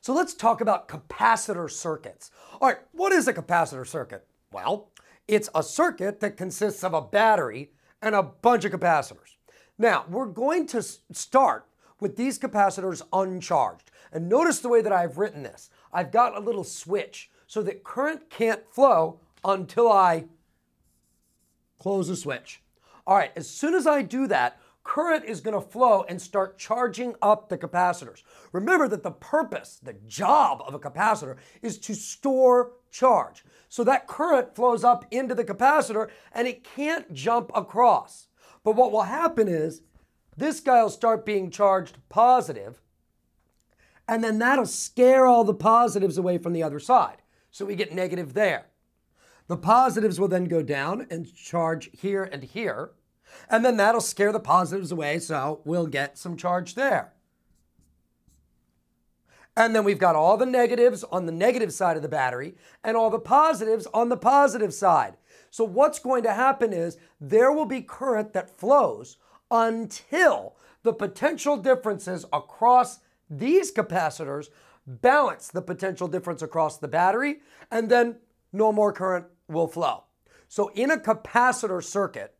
So let's talk about capacitor circuits. All right, what is a capacitor circuit? Well, it's a circuit that consists of a battery and a bunch of capacitors. Now, we're going to start with these capacitors uncharged. And notice the way that I've written this. I've got a little switch so that current can't flow until I close the switch. All right, as soon as I do that, current is going to flow and start charging up the capacitors. Remember that the purpose, the job of a capacitor is to store charge. So that current flows up into the capacitor and it can't jump across. But what will happen is this guy will start being charged positive, and then that'll scare all the positives away from the other side. So we get negative there. The positives will then go down and charge here and here. And then that'll scare the positives away, so we'll get some charge there. And then we've got all the negatives on the negative side of the battery and all the positives on the positive side. So what's going to happen is there will be current that flows until the potential differences across these capacitors balance the potential difference across the battery, and then no more current will flow. So in a capacitor circuit,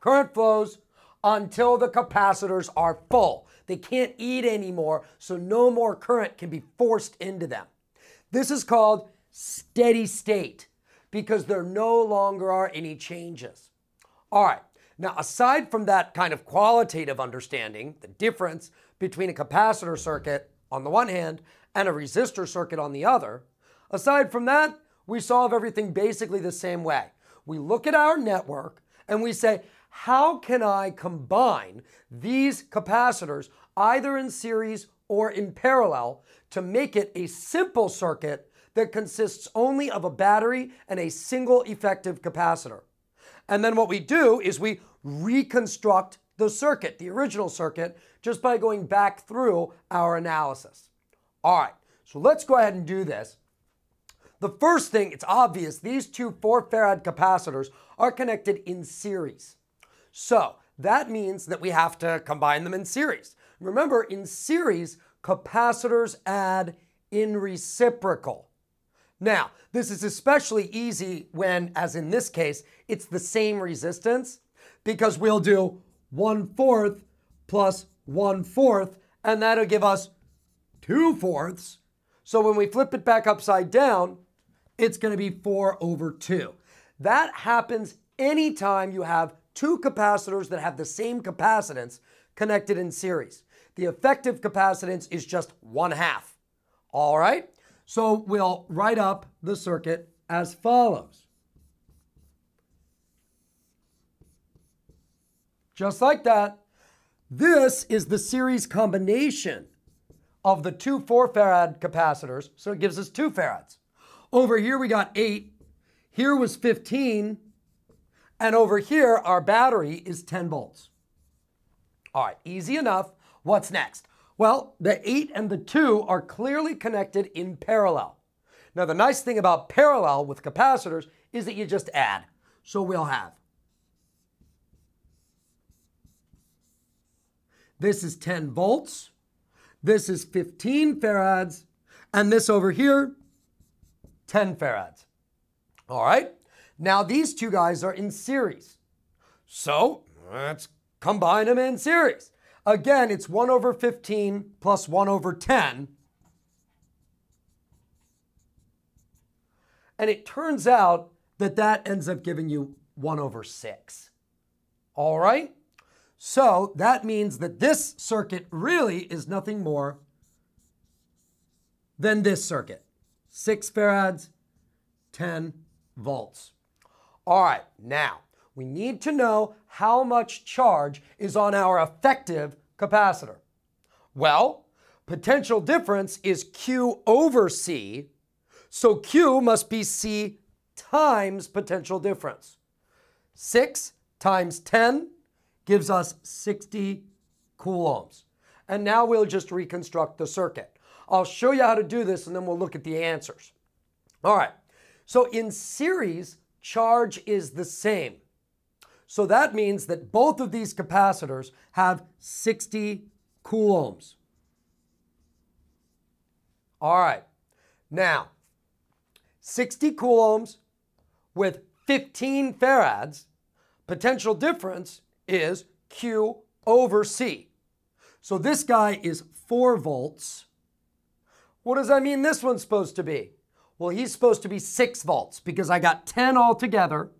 current flows until the capacitors are full. They can't eat anymore, so no more current can be forced into them. This is called steady state because there no longer are any changes. All right, now aside from that kind of qualitative understanding, the difference between a capacitor circuit on the one hand and a resistor circuit on the other, aside from that, we solve everything basically the same way. We look at our network and we say, how can I combine these capacitors either in series or in parallel to make it a simple circuit that consists only of a battery and a single effective capacitor? And then what we do is we reconstruct the circuit, the original circuit, just by going back through our analysis. All right, so let's go ahead and do this. The first thing, it's obvious, these two 4 farad capacitors are connected in series. So that means that we have to combine them in series. Remember, in series, capacitors add in reciprocal. Now, this is especially easy when, as in this case, it's the same resistance, because we'll do 1/4 plus 1/4, and that'll give us 2/4. So when we flip it back upside down, it's going to be 4/2. That happens anytime you have two capacitors that have the same capacitance connected in series. The effective capacitance is just 1/2. All right, so we'll write up the circuit as follows. Just like that, this is the series combination of the two 4 farad capacitors, so it gives us 2 farads. Over here we got 8, here was 15, and over here, our battery is 10 volts. All right, easy enough. What's next? Well, the 8 and the 2 are clearly connected in parallel. Now, the nice thing about parallel with capacitors is that you just add. So we'll have, this is 10 volts, this is 15 farads, and this over here, 10 farads. All right. Now these two guys are in series. So let's combine them in series. Again, it's 1/15 plus 1/10. And it turns out that that ends up giving you 1/6. All right. So that means that this circuit really is nothing more than this circuit. 6 farads, 10 volts. All right, now we need to know how much charge is on our effective capacitor. Well, potential difference is Q/C, so Q must be C times potential difference. 6 times 10 gives us 60 coulombs. And now we'll just reconstruct the circuit. I'll show you how to do this and then we'll look at the answers. All right, so in series, charge is the same. So that means that both of these capacitors have 60 coulombs. All right. Now, 60 coulombs with 15 farads, potential difference is Q over C. So this guy is 4 volts. What does that mean this one's supposed to be? Well, he's supposed to be 6 volts because I got 10 altogether,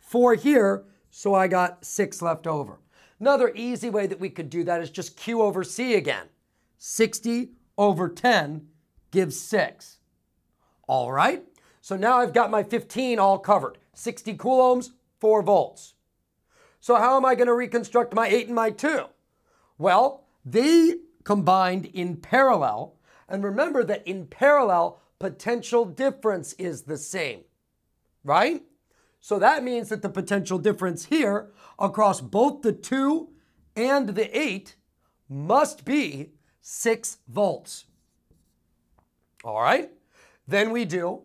4 here, so I got 6 left over. Another easy way that we could do that is just Q over C again. 60 over 10 gives 6. All right, so now I've got my 15 all covered. 60 coulombs, 4 volts. So how am I going to reconstruct my 8 and my 2? Well, they combined in parallel. And remember that in parallel, potential difference is the same, right? So that means that the potential difference here across both the 2 and the 8 must be 6 volts. All right. Then we do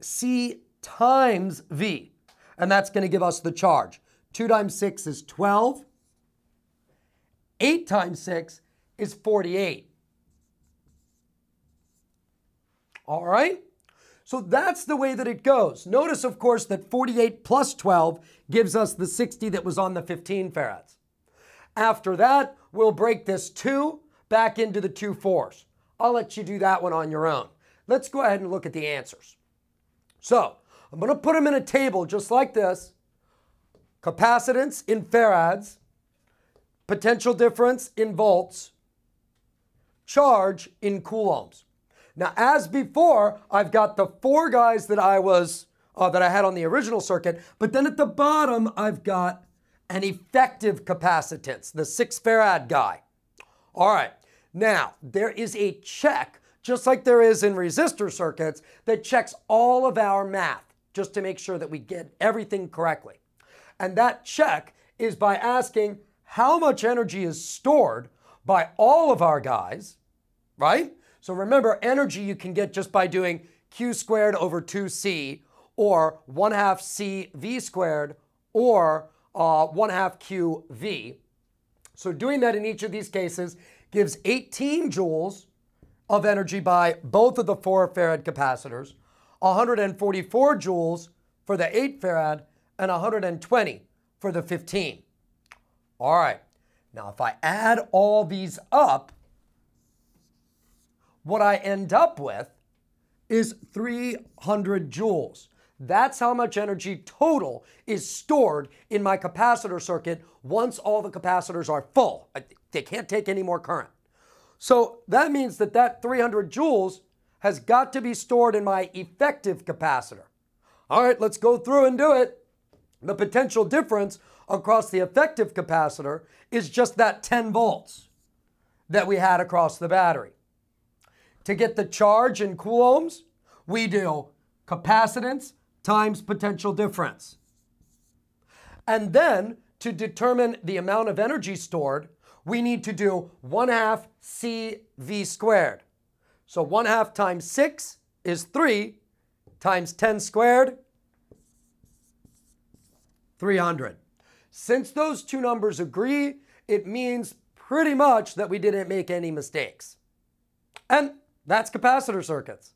C times V, and that's going to give us the charge. 2 times 6 is 12. 8 times 6 is 48. All right, so that's the way that it goes. Notice, of course, that 48 plus 12 gives us the 60 that was on the 15 farads. After that, we'll break this 2 back into the 2 fours. I'll let you do that one on your own. Let's go ahead and look at the answers. So I'm going to put them in a table just like this. Capacitance in farads, potential difference in volts, charge in coulombs. Now, as before, I've got the 4 guys that I had on the original circuit, but then at the bottom, I've got an effective capacitance, the 6 farad guy. All right. Now, there is a check, just like there is in resistor circuits, that checks all of our math just to make sure that we get everything correctly. And that check is by asking how much energy is stored by all of our guys, right? So remember, energy you can get just by doing Q squared over 2C, or 1/2 CV squared, or 1/2 QV. So doing that in each of these cases gives 18 joules of energy by both of the 4 farad capacitors, 144 joules for the 8 farad, and 120 for the 15. All right, now if I add all these up, what I end up with is 300 joules. That's how much energy total is stored in my capacitor circuit once all the capacitors are full. They can't take any more current. So that means that that 300 joules has got to be stored in my effective capacitor. All right, let's go through and do it. The potential difference across the effective capacitor is just that 10 volts that we had across the battery. To get the charge in coulombs, we do capacitance times potential difference. And then to determine the amount of energy stored, we need to do 1/2 CV squared. So 1/2 times 6 is 3 times 10 squared, 300. Since those two numbers agree, it means pretty much that we didn't make any mistakes. And that's capacitor circuits.